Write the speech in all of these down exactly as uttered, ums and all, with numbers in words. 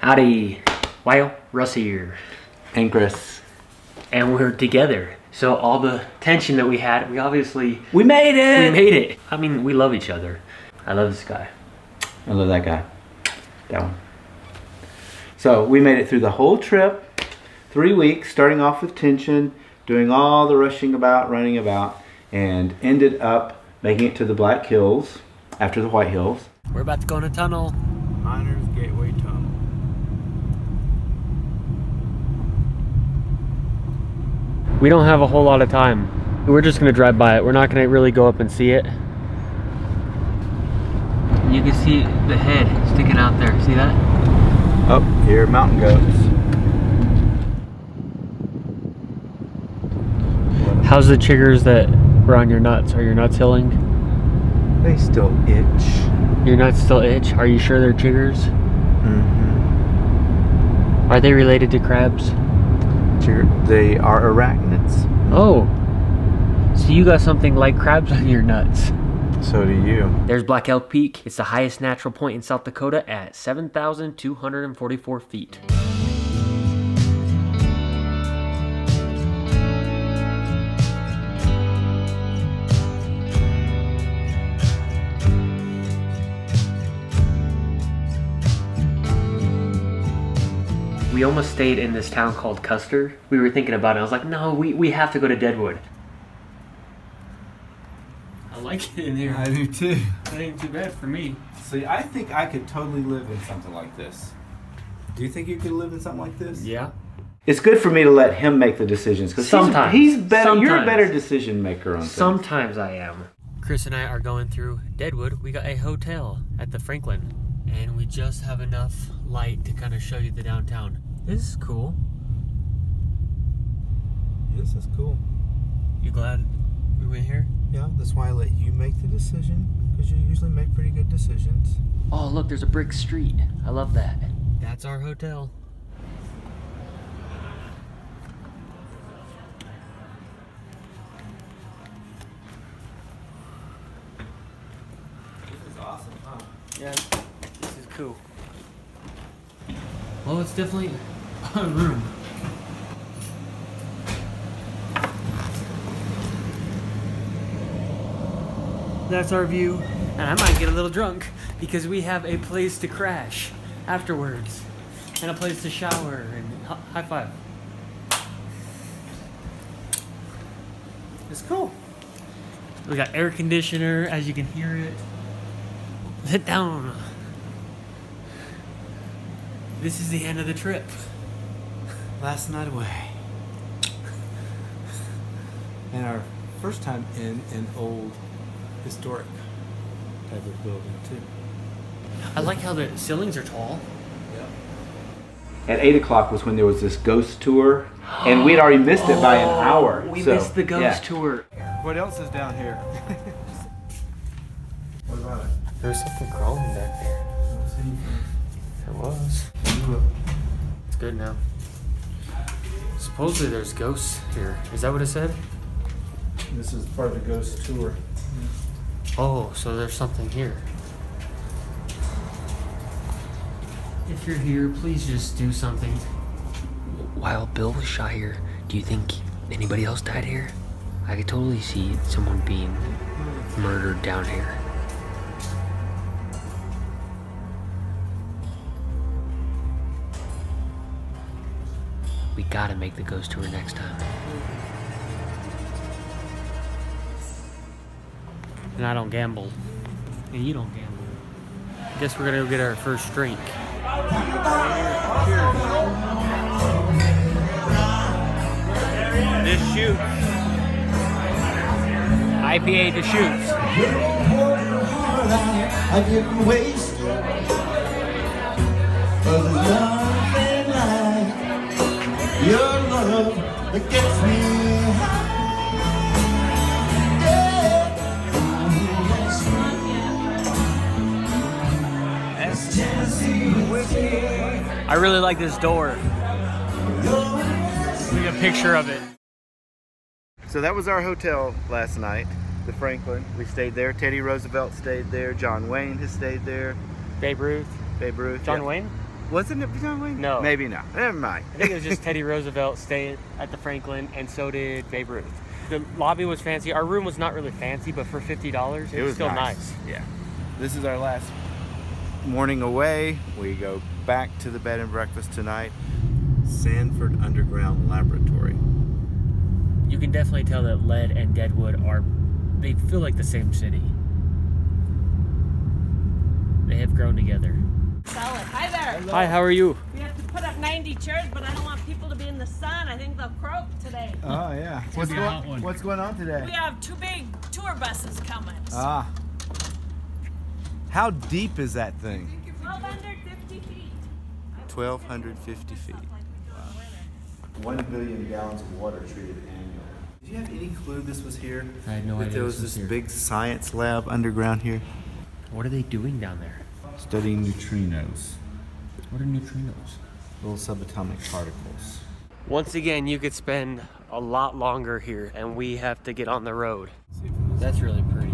Howdy, well, Russ here. And Chris. And we're together. So all the tension that we had, we obviously... We made it! We made it! I mean, we love each other. I love this guy. I love that guy. That one. So we made it through the whole trip. Three weeks, starting off with tension, doing all the rushing about, running about, and ended up making it to the Black Hills, after the White Hills. We're about to go in a tunnel. Miners Gateway Tunnel. We don't have a whole lot of time. We're just gonna drive by it. We're not gonna really go up and see it. You can see the head sticking out there. See that? Up here, mountain goats. How's the chiggers that were on your nuts? Are your nuts healing? They still itch. Your nuts still itch? Are you sure they're chiggers? Mm-hmm. Are they related to crabs? They are arachnids. Oh, so you got something like crabs on your nuts. So do you. There's Black Elk Peak. It's the highest natural point in South Dakota at seven thousand two hundred forty-four feet. We almost stayed in this town called Custer. We were thinking about it. I was like, no, we, we have to go to Deadwood. I like it in here. I do too. That ain't too bad for me. See, I think I could totally live in something like this. Do you think you could live in something like this? Yeah. It's good for me to let him make the decisions. Because sometimes. He's better. Sometimes. You're a better decision maker on things. Sometimes I am. Chris and I are going through Deadwood. We got a hotel at the Franklin. And we just have enough light to kind of show you the downtown. This is cool. This is cool. You glad we went here? Yeah, that's why I let you make the decision, because you usually make pretty good decisions. Oh, look, there's a brick street. I love that. That's our hotel. This is awesome, huh? Yeah, this is cool. Well, it's definitely a room. That's our view, and I might get a little drunk because we have a place to crash afterwards, and a place to shower, and high five. It's cool. We got air conditioner, as you can hear it. Sit down. This is the end of the trip. Last night away. And our first time in an old historic type of building too. I like how the ceilings are tall. Yeah. At eight o'clock was when there was this ghost tour. And we'd already missed it oh, by an hour. We so, missed the ghost yeah. tour. What else is down here? What about it? There's something crawling back there. I don't see anything. There was. It's good now. Supposedly there's ghosts here. Is that what it said? This is part of the ghost tour. Oh, so there's something here. If you're here, please just do something. While Bill was shot here, do you think anybody else died here? I could totally see someone being murdered down here. We gotta make the ghost tour next time. And I don't gamble. And you don't gamble. I guess we're gonna go get our first drink. Deschutes. I P A Deschutes. I get wasted. Your love that gets me high. Yeah. As Tennessee whiskey. I really like this door. Take a picture of it. So that was our hotel last night, the Franklin. We stayed there. Teddy Roosevelt stayed there. John Wayne has stayed there. Babe Ruth. Babe Ruth. John yeah. Wayne? Wasn't it John Wayne? No. Maybe not. Never mind. I think it was just Teddy Roosevelt stayed at the Franklin, and so did Babe Ruth. The lobby was fancy. Our room was not really fancy, but for fifty dollars, it, it was, was still nice. nice. Yeah. This is our last morning away. We go back to the bed and breakfast tonight. Sanford Underground Laboratory. You can definitely tell that Lead and Deadwood are, they feel like the same city. They have grown together. Solid. Hi there. Hello. Hi, how are you? We have to put up ninety chairs, but I don't want people to be in the sun. I think they'll croak today. Oh, yeah. What's, going, what's going on today? We have two big tour buses coming. So. Ah. How deep is that thing? twelve hundred fifty feet. twelve hundred fifty feet. One billion gallons of water treated annually. Did you have any clue this was here? I had no idea. That there was this big science lab underground here? What are they doing down there? Studying neutrinos. What are neutrinos? Little subatomic particles. Once again, you could spend a lot longer here, and we have to get on the road. That's really pretty.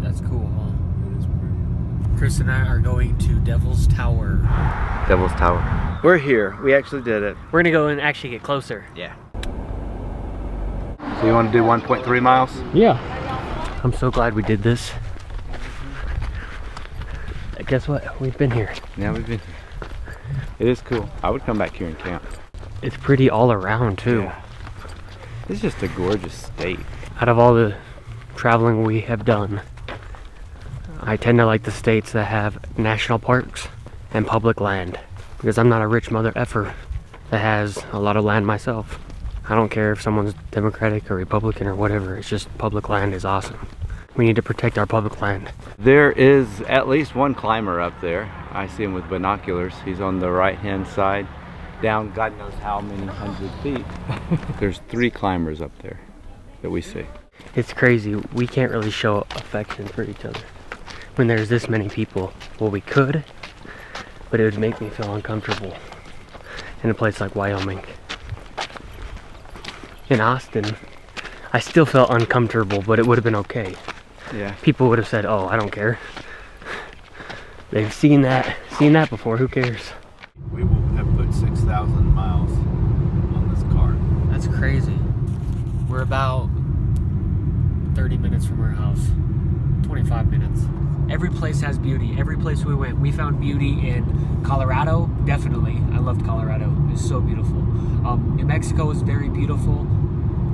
That's cool, huh? It is pretty. Chris and I are going to Devil's Tower. Devil's Tower. We're here. We actually did it. We're gonna go and actually get closer. Yeah. So you want to do one point three miles? Yeah. I'm so glad we did this. Guess what? We've been here. Yeah, we've been here. It is cool. I would come back here and camp. It's pretty all around too. Yeah. It's just a gorgeous state. Out of all the traveling we have done, I tend to like the states that have national parks and public land, because I'm not a rich mother effer that has a lot of land myself. I don't care if someone's Democratic or Republican or whatever, it's just public land is awesome. We need to protect our public land. There is at least one climber up there. I see him with binoculars. He's on the right hand side, down God knows how many hundred feet. There's three climbers up there that we see. It's crazy, we can't really show affection for each other when there's this many people. Well, we could, but it would make me feel uncomfortable in a place like Wyoming. In Austin, I still felt uncomfortable, but it would have been okay. Yeah. People would have said, oh, I don't care. They've seen that, seen that before, who cares? We will have put six thousand miles on this car. That's crazy. We're about thirty minutes from our house, twenty-five minutes. Every place has beauty. Every place we went, we found beauty in Colorado, definitely. I loved Colorado, it's so beautiful. Um, New Mexico was very beautiful.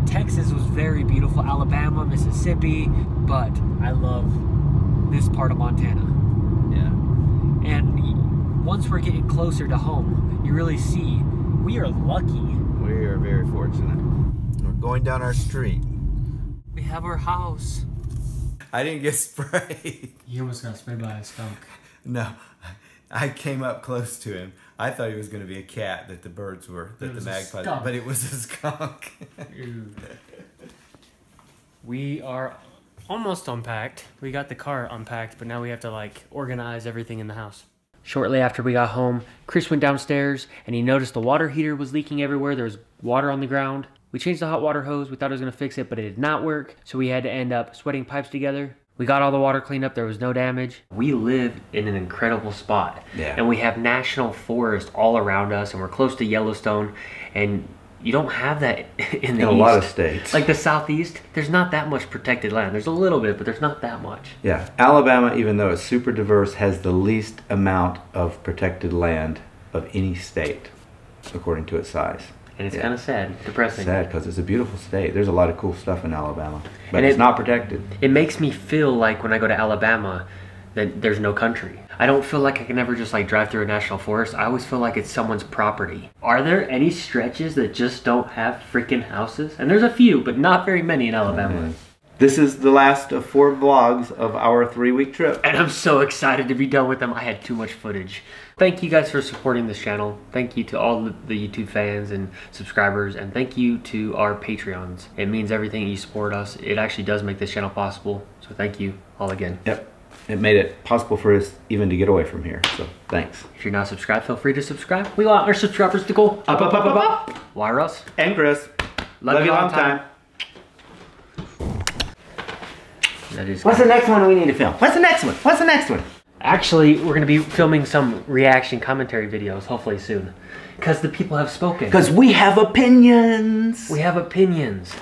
Texas was very beautiful. Alabama, Mississippi, but I love this part of Montana. Yeah. And once we're getting closer to home, you really see we are lucky. We are very fortunate. We're going down our street. We have our house. I didn't get sprayed. You almost got sprayed by a skunk. No, I came up close to him. I thought he was going to be a cat that the birds were, that the magpies, but it was a skunk. We are almost unpacked. We got the car unpacked, but now we have to like organize everything in the house. Shortly after we got home, Chris went downstairs and he noticed the water heater was leaking everywhere. There was water on the ground. We changed the hot water hose. We thought it was going to fix it, but it did not work. So we had to end up sweating pipes together. We got all the water cleaned up. There was no damage. We live in an incredible spot. Yeah. And we have national forest all around us. And we're close to Yellowstone. And you don't have that in the in a east. lot of states. Like the southeast, there's not that much protected land. There's a little bit, but there's not that much. Yeah. Alabama, even though it's super diverse, has the least amount of protected land of any state, according to its size. And it's yeah. kind of sad, depressing. Sad, because it's a beautiful state. There's a lot of cool stuff in Alabama, but and it's it, not protected. It makes me feel like when I go to Alabama that there's no country. I don't feel like I can ever just like drive through a national forest. I always feel like it's someone's property. Are there any stretches that just don't have freaking houses? And there's a few, but not very many in Alabama. Mm-hmm. This is the last of four vlogs of our three-week trip. And I'm so excited to be done with them. I had too much footage. Thank you guys for supporting this channel. Thank you to all the YouTube fans and subscribers. And thank you to our Patreons. It means everything you support us. It actually does make this channel possible. So thank you all again. Yep. It made it possible for us even to get away from here. So thanks. If you're not subscribed, feel free to subscribe. We want our subscribers to go up, up, up, up, up. up. Wire us. And Chris. Love, Love you a long time. time. What's the next one we need to film? What's the next one? What's the next one? Actually, we're going to be filming some reaction commentary videos, hopefully soon. Because the people have spoken. Because we have opinions. We have opinions.